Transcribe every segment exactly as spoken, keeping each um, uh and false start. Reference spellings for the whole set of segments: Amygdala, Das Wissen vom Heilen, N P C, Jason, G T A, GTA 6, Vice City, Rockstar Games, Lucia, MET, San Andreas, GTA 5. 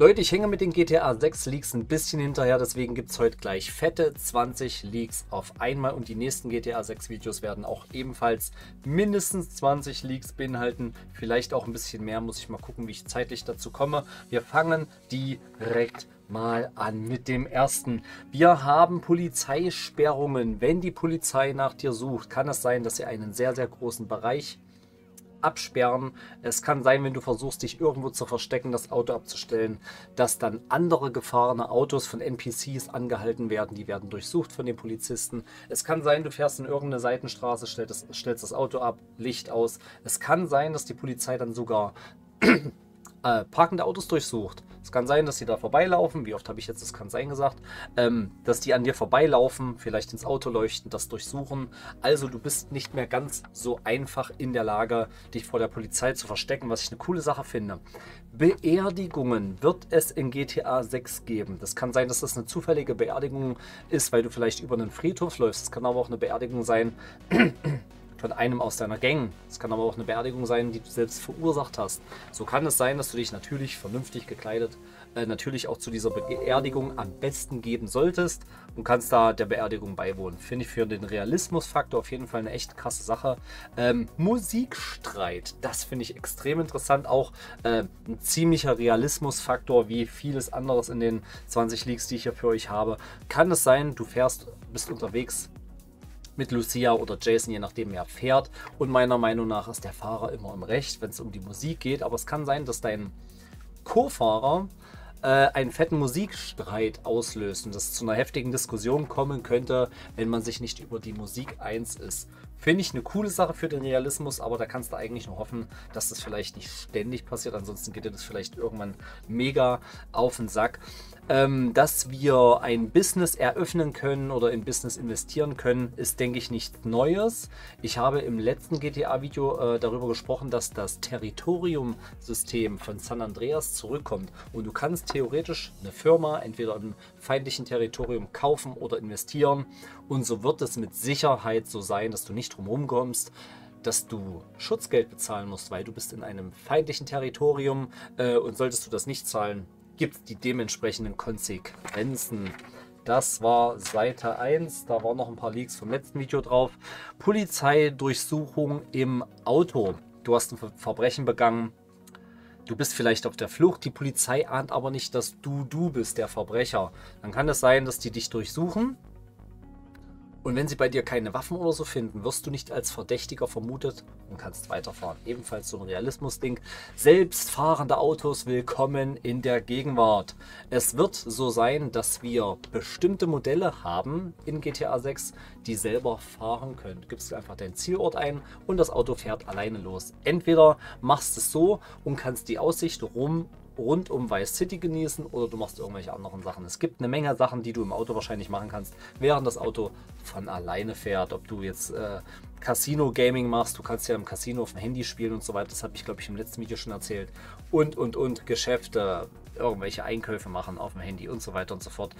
Leute, ich hänge mit den G T A sechs Leaks ein bisschen hinterher, deswegen gibt es heute gleich fette zwanzig Leaks auf einmal und die nächsten G T A sechs Videos werden auch ebenfalls mindestens zwanzig Leaks beinhalten, vielleicht auch ein bisschen mehr, muss ich mal gucken, wie ich zeitlich dazu komme. Wir fangen direkt an. Mal an mit dem ersten. Wir haben Polizeisperrungen. Wenn die Polizei nach dir sucht, kann es sein, dass sie einen sehr, sehr großen Bereich absperren. Es kann sein, wenn du versuchst, dich irgendwo zu verstecken, das Auto abzustellen, dass dann andere gefahrene Autos von N P Cs angehalten werden. Die werden durchsucht von den Polizisten. Es kann sein, du fährst in irgendeine Seitenstraße, stellst, stellst das Auto ab, Licht aus. Es kann sein, dass die Polizei dann sogar Äh, parkende Autos durchsucht. Es kann sein, dass sie da vorbeilaufen. Wie oft habe ich jetzt das kann sein gesagt? Ähm, dass die an dir vorbeilaufen, vielleicht ins Auto leuchten, das durchsuchen. Also du bist nicht mehr ganz so einfach in der Lage, dich vor der Polizei zu verstecken, was ich eine coole Sache finde. Beerdigungen wird es in G T A sechs geben. Das kann sein, dass das eine zufällige Beerdigung ist, weil du vielleicht über einen Friedhof läufst. Es kann aber auch eine Beerdigung sein von einem aus deiner Gang. Es kann aber auch eine Beerdigung sein, die du selbst verursacht hast. So kann es sein, dass du dich natürlich vernünftig gekleidet, äh, natürlich auch zu dieser Beerdigung am besten geben solltest und kannst da der Beerdigung beiwohnen. Finde ich für den Realismusfaktor auf jeden Fall eine echt krasse Sache. Ähm, Musikstreit, das finde ich extrem interessant. Auch äh, ein ziemlicher Realismusfaktor, wie vieles anderes in den zwanzig Leaks, die ich hier für euch habe. Kann es sein, du fährst, bist unterwegs mit Lucia oder Jason, je nachdem wer fährt. Und meiner Meinung nach ist der Fahrer immer im Recht, wenn es um die Musik geht. Aber es kann sein, dass dein Co-Fahrer äh, einen fetten Musikstreit auslöst und das zu einer heftigen Diskussion kommen könnte, wenn man sich nicht über die Musik eins ist. Finde ich eine coole Sache für den Realismus, aber da kannst du eigentlich nur hoffen, dass das vielleicht nicht ständig passiert. Ansonsten geht dir das vielleicht irgendwann mega auf den Sack. Dass wir ein Business eröffnen können oder in Business investieren können, ist, denke ich, nichts Neues. Ich habe im letzten G T A-Video äh, darüber gesprochen, dass das Territorium-System von San Andreas zurückkommt. Und du kannst theoretisch eine Firma entweder im feindlichen Territorium kaufen oder investieren. Und so wird es mit Sicherheit so sein, dass du nicht drumherum kommst, dass du Schutzgeld bezahlen musst, weil du bist in einem feindlichen Territorium äh, und solltest du das nicht zahlen, gibt es die dementsprechenden Konsequenzen. Das war Seite eins, da waren noch ein paar Leaks vom letzten Video drauf. Polizeidurchsuchung im Auto. Du hast ein Verbrechen begangen, du bist vielleicht auf der Flucht, die Polizei ahnt aber nicht, dass du du bist, der Verbrecher. Dann kann es sein, dass die dich durchsuchen. Und wenn sie bei dir keine Waffen oder so finden, wirst du nicht als Verdächtiger vermutet und kannst weiterfahren. Ebenfalls so ein Realismus-Ding. Selbstfahrende Autos willkommen in der Gegenwart. Es wird so sein, dass wir bestimmte Modelle haben in G T A sechs, die selber fahren können. Du gibst einfach deinen Zielort ein und das Auto fährt alleine los. Entweder machst es so und kannst die Aussicht rum rund um Vice City genießen oder du machst irgendwelche anderen Sachen. Es gibt eine Menge Sachen, die du im Auto wahrscheinlich machen kannst, während das Auto von alleine fährt. Ob du jetzt äh, Casino-Gaming machst, du kannst ja im Casino auf dem Handy spielen und so weiter. Das habe ich, glaube ich, im letzten Video schon erzählt. Und, und, und Geschäfte, irgendwelche Einkäufe machen auf dem Handy und so weiter und so fort.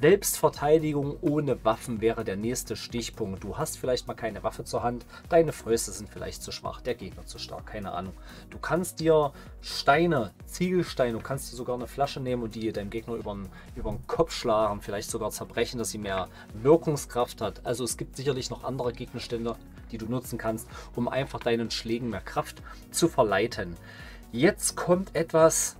Selbstverteidigung ohne Waffen wäre der nächste Stichpunkt. Du hast vielleicht mal keine Waffe zur Hand, deine Fäuste sind vielleicht zu schwach, der Gegner zu stark, keine Ahnung. Du kannst dir Steine, Ziegelsteine, du kannst dir sogar eine Flasche nehmen und die deinem Gegner über den, über den Kopf schlagen, vielleicht sogar zerbrechen, dass sie mehr Wirkungskraft hat. Also es gibt sicherlich noch andere Gegenstände, die du nutzen kannst, um einfach deinen Schlägen mehr Kraft zu verleiten. Jetzt kommt etwas,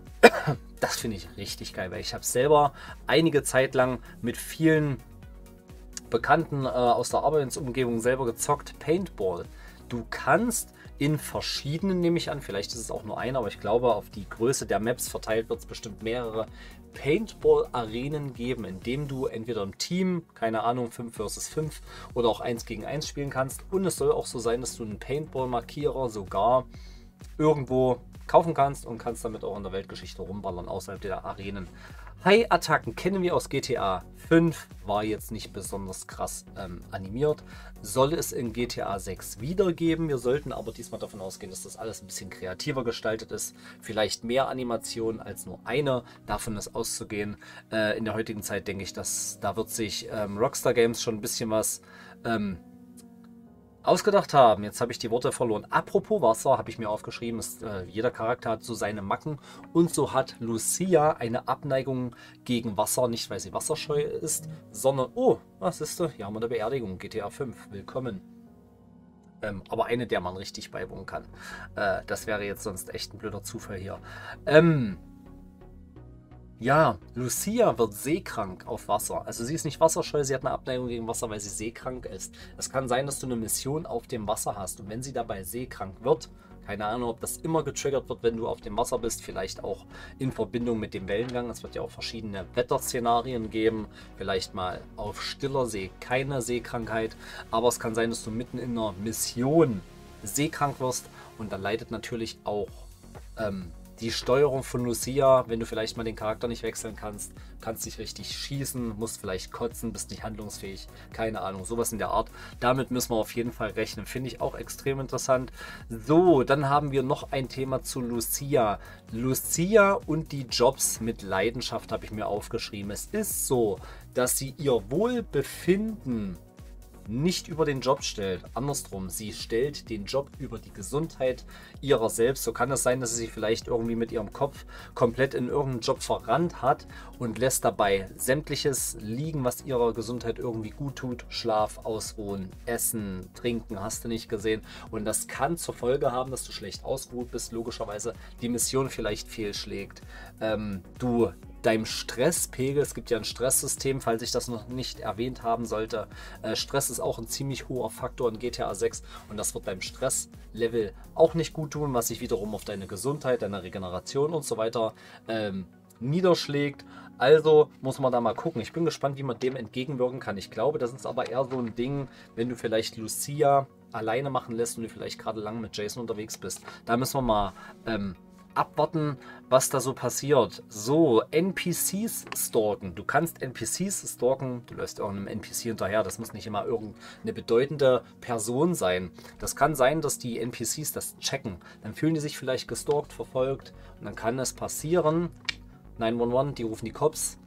das finde ich richtig geil, weil ich habe selber einige Zeit lang mit vielen Bekannten äh, aus der Arbeitsumgebung selber gezockt. Paintball. Du kannst in verschiedenen, nehme ich an, vielleicht ist es auch nur eine, aber ich glaube, auf die Größe der Maps verteilt wird es bestimmt mehrere Paintball-Arenen geben, indem du entweder im Team, keine Ahnung, fünf versus fünf oder auch eins gegen eins spielen kannst. Und es soll auch so sein, dass du einen Paintball-Markierer sogar irgendwo kaufen kannst und kannst damit auch in der Weltgeschichte rumballern, außerhalb der Arenen. Hai-Attacken kennen wir aus G T A fünf, war jetzt nicht besonders krass ähm, animiert, soll es in G T A sechs wiedergeben. Wir sollten aber diesmal davon ausgehen, dass das alles ein bisschen kreativer gestaltet ist. Vielleicht mehr Animationen als nur eine, davon ist auszugehen. Äh, in der heutigen Zeit denke ich, dass da wird sich ähm, Rockstar Games schon ein bisschen was ähm, ausgedacht haben. Jetzt habe ich die Worte verloren. Apropos Wasser habe ich mir aufgeschrieben, ist, äh, jeder Charakter hat so seine Macken und so hat Lucia eine Abneigung gegen Wasser, nicht weil sie wasserscheu ist, sondern, oh, was ist das? Hier haben wir eine Beerdigung, G T A fünf, willkommen. Ähm, aber eine, der man richtig beiwohnen kann. Äh, das wäre jetzt sonst echt ein blöder Zufall hier. Ähm... Ja, Lucia wird seekrank auf Wasser. Also sie ist nicht wasserscheu, sie hat eine Abneigung gegen Wasser, weil sie seekrank ist. Es kann sein, dass du eine Mission auf dem Wasser hast und wenn sie dabei seekrank wird, keine Ahnung, ob das immer getriggert wird, wenn du auf dem Wasser bist, vielleicht auch in Verbindung mit dem Wellengang. Es wird ja auch verschiedene Wetterszenarien geben, vielleicht mal auf stiller See, keine Seekrankheit, aber es kann sein, dass du mitten in einer Mission seekrank wirst und dann leidet natürlich auch ähm, die Steuerung von Lucia, wenn du vielleicht mal den Charakter nicht wechseln kannst, kannst nicht richtig schießen, musst vielleicht kotzen, bist nicht handlungsfähig, keine Ahnung, sowas in der Art. Damit müssen wir auf jeden Fall rechnen, finde ich auch extrem interessant. So, dann haben wir noch ein Thema zu Lucia. Lucia und die Jobs mit Leidenschaft habe ich mir aufgeschrieben. Es ist so, dass sie ihr Wohlbefinden nicht über den Job stellt. Andersrum, sie stellt den Job über die Gesundheit ihrer selbst. So kann es sein, dass sie sich vielleicht irgendwie mit ihrem Kopf komplett in irgendeinen Job verrannt hat und lässt dabei sämtliches liegen, was ihrer Gesundheit irgendwie gut tut. Schlaf, ausruhen, essen, trinken, hast du nicht gesehen. Und das kann zur Folge haben, dass du schlecht ausgeruht bist, logischerweise die Mission vielleicht fehlschlägt. Ähm, du deinem Stresspegel, es gibt ja ein Stresssystem, falls ich das noch nicht erwähnt haben sollte. Äh, Stress ist auch ein ziemlich hoher Faktor in G T A sechs und das wird deinem Stresslevel auch nicht gut tun, was sich wiederum auf deine Gesundheit, deine Regeneration und so weiter ähm, niederschlägt. Also muss man da mal gucken. Ich bin gespannt, wie man dem entgegenwirken kann. Ich glaube, das ist aber eher so ein Ding, wenn du vielleicht Lucia alleine machen lässt und du vielleicht gerade lang mit Jason unterwegs bist. Da müssen wir mal ähm, abwarten, was da so passiert. So, N P Cs stalken. Du kannst N P Cs stalken. Du läufst irgendeinem N P C hinterher. Das muss nicht immer irgendeine bedeutende Person sein. Das kann sein, dass die N P Cs das checken. Dann fühlen die sich vielleicht gestalkt, verfolgt. Und dann kann es passieren. neun eins eins, die rufen die Cops.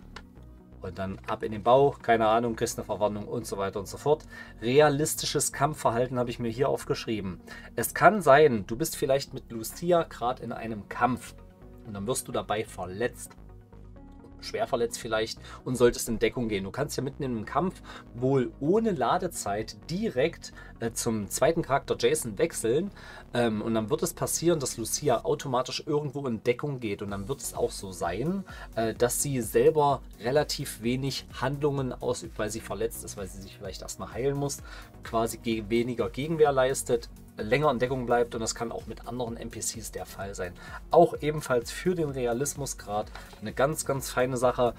Und dann ab in den Bau, keine Ahnung, kriegst eine Verwarnung und so weiter und so fort. Realistisches Kampfverhalten habe ich mir hier aufgeschrieben. Es kann sein, du bist vielleicht mit Lucia gerade in einem Kampf und dann wirst du dabei verletzt. Schwer verletzt vielleicht und solltest in Deckung gehen. Du kannst ja mitten in einem Kampf wohl ohne Ladezeit direkt äh, zum zweiten Charakter Jason wechseln ähm, und dann wird es passieren, dass Lucia automatisch irgendwo in Deckung geht und dann wird es auch so sein, äh, dass sie selber relativ wenig Handlungen ausübt, weil sie verletzt ist, weil sie sich vielleicht erstmal heilen muss, quasi ge- weniger Gegenwehr leistet, länger in Deckung bleibt und das kann auch mit anderen N P Cs der Fall sein. Auch ebenfalls für den Realismusgrad eine ganz, ganz feine Sache.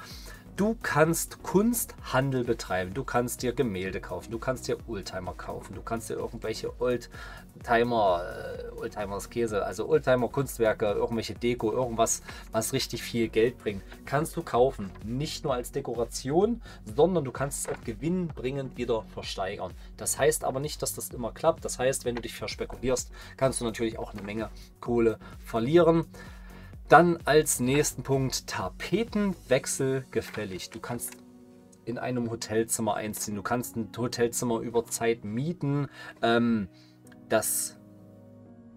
Du kannst Kunsthandel betreiben, du kannst dir Gemälde kaufen, du kannst dir Oldtimer kaufen, du kannst dir irgendwelche Oldtimer, äh, Oldtimer ist Käse, also Oldtimer Kunstwerke, irgendwelche Deko, irgendwas, was richtig viel Geld bringt, kannst du kaufen. Nicht nur als Dekoration, sondern du kannst es auch gewinnbringend wieder versteigern. Das heißt aber nicht, dass das immer klappt. Das heißt, wenn du dich verspekulierst, kannst du natürlich auch eine Menge Kohle verlieren. Dann als nächsten Punkt Tapetenwechsel gefällig. Du kannst in einem Hotelzimmer einziehen, du kannst ein Hotelzimmer über Zeit mieten. Ähm, das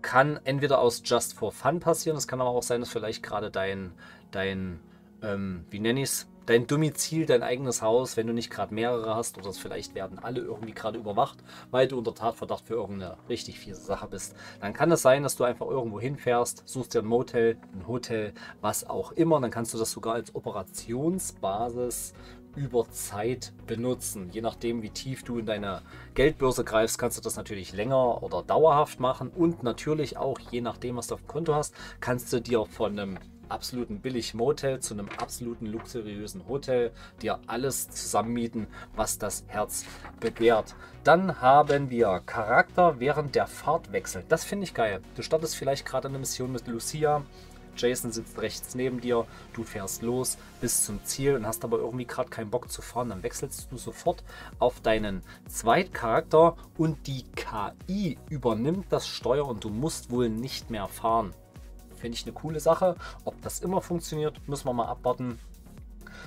kann entweder aus Just for Fun passieren, es kann aber auch sein, dass vielleicht gerade dein, dein ähm, wie nenne ich es, dein Domizil, dein eigenes Haus, wenn du nicht gerade mehrere hast oder vielleicht werden alle irgendwie gerade überwacht, weil du unter Tatverdacht für irgendeine richtig fiese Sache bist. Dann kann es sein, dass du einfach irgendwo hinfährst, suchst dir ein Motel, ein Hotel, was auch immer. Dann kannst du das sogar als Operationsbasis über Zeit benutzen. Je nachdem, wie tief du in deine Geldbörse greifst, kannst du das natürlich länger oder dauerhaft machen. Und natürlich auch, je nachdem, was du auf dem Konto hast, kannst du dir von einem absoluten Billig-Motel zu einem absoluten luxuriösen Hotel, dir alles zusammenmieten, was das Herz begehrt. Dann haben wir Charakter während der Fahrt wechseln. Das finde ich geil. Du startest vielleicht gerade eine Mission mit Lucia, Jason sitzt rechts neben dir, du fährst los bis zum Ziel und hast aber irgendwie gerade keinen Bock zu fahren. Dann wechselst du sofort auf deinen Zweitcharakter und die K I übernimmt das Steuer und du musst wohl nicht mehr fahren. Finde ich eine coole Sache. Ob das immer funktioniert, müssen wir mal abwarten.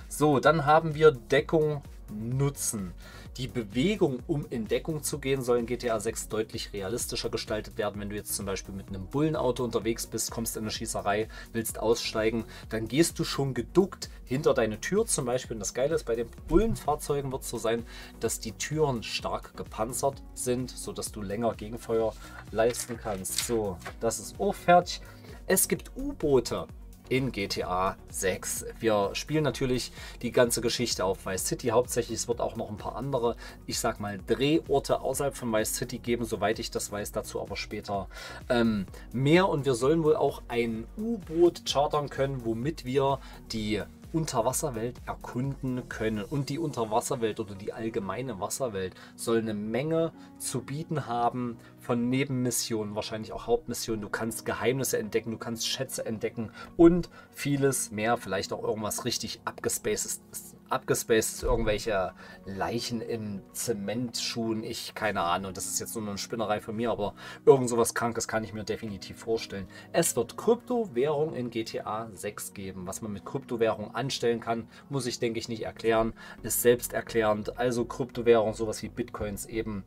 So, dann haben wir Deckung nutzen. die Bewegung, um in Deckung zu gehen, soll in GTA sechs deutlich realistischer gestaltet werden. Wenn du jetzt zum Beispiel mit einem Bullenauto unterwegs bist, kommst in eine Schießerei, willst aussteigen, dann gehst du schon geduckt hinter deine Tür zum Beispiel. Und das Geile ist, bei den Bullenfahrzeugen wird es so sein, dass die Türen stark gepanzert sind, sodass du länger Gegenfeuer leisten kannst. So, das ist auch fertig. Es gibt U-Boote in GTA sechs. Wir spielen natürlich die ganze Geschichte auf Vice City hauptsächlich. Es wird auch noch ein paar andere, ich sag mal, Drehorte außerhalb von Vice City geben, soweit ich das weiß, dazu aber später ähm, mehr. Und wir sollen wohl auch ein U-Boot chartern können, womit wir die Unterwasserwelt erkunden können. Und die Unterwasserwelt oder die allgemeine Wasserwelt soll eine Menge zu bieten haben von Nebenmissionen, wahrscheinlich auch Hauptmissionen. Du kannst Geheimnisse entdecken, du kannst Schätze entdecken und vieles mehr, vielleicht auch irgendwas richtig abgespacedes, abgespaced, irgendwelche Leichen im Zementschuhen, ich keine Ahnung, das ist jetzt nur eine Spinnerei von mir, aber irgend sowas Krankes kann ich mir definitiv vorstellen. Es wird Kryptowährung in GTA sechs geben. Was man mit Kryptowährung anstellen kann, muss ich, denke ich, nicht erklären, ist selbsterklärend. Also Kryptowährung, sowas wie Bitcoins eben,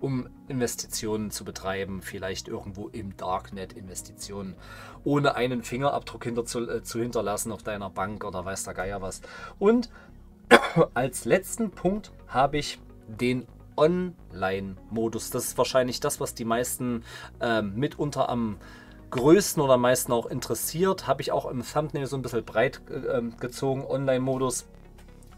um Investitionen zu betreiben, vielleicht irgendwo im Darknet Investitionen, ohne einen Fingerabdruck hinter zu, äh, zu hinterlassen auf deiner Bank oder weiß der Geier was. Und als letzten Punkt habe ich den Online-Modus. Das ist wahrscheinlich das, was die meisten äh, mitunter am größten oder am meisten auch interessiert. Habe ich auch im Thumbnail so ein bisschen breit äh, gezogen, Online-Modus.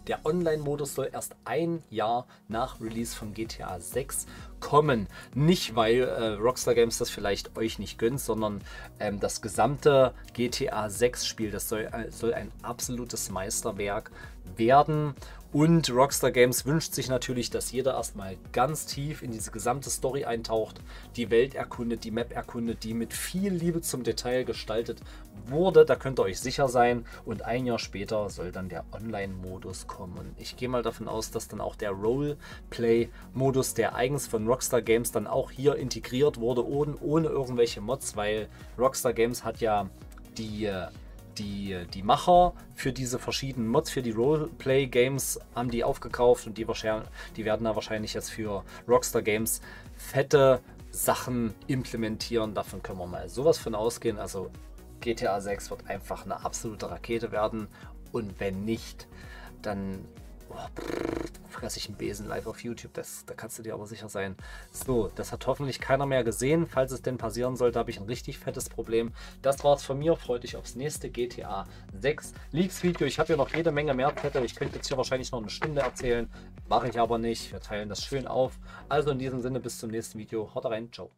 Der Online-Modus soll erst ein Jahr nach Release von GTA sechs kommen. Nicht, weil äh, Rockstar Games das vielleicht euch nicht gönnt, sondern ähm, das gesamte GTA sechs-Spiel, das soll, äh, soll ein absolutes Meisterwerk werden. Und Rockstar Games wünscht sich natürlich, dass jeder erstmal ganz tief in diese gesamte Story eintaucht, die Welt erkundet, die Map erkundet, die mit viel Liebe zum Detail gestaltet wurde. Da könnt ihr euch sicher sein. Und ein Jahr später soll dann der Online-Modus kommen. Und ich gehe mal davon aus, dass dann auch der Roleplay-Modus, der eigens von Rockstar Games dann auch hier integriert wurde, ohne, ohne irgendwelche Mods, weil Rockstar Games hat ja die... Die, die Macher für diese verschiedenen Mods, für die Roleplay-Games haben die aufgekauft und die, die werden da wahrscheinlich jetzt für Rockstar Games fette Sachen implementieren. Davon können wir mal sowas von ausgehen. Also GTA sechs wird einfach eine absolute Rakete werden und wenn nicht, dann oh, fresse ich einen Besen live auf YouTube. Das, da kannst du dir aber sicher sein. So, das hat hoffentlich keiner mehr gesehen. Falls es denn passieren sollte, habe ich ein richtig fettes Problem. Das war's von mir. Freut euch aufs nächste GTA sechs Leaks Video. Ich habe hier noch jede Menge mehr Zettel. Ich könnte jetzt hier wahrscheinlich noch eine Stunde erzählen. Mache ich aber nicht. Wir teilen das schön auf. Also in diesem Sinne, bis zum nächsten Video. Haut rein. Ciao.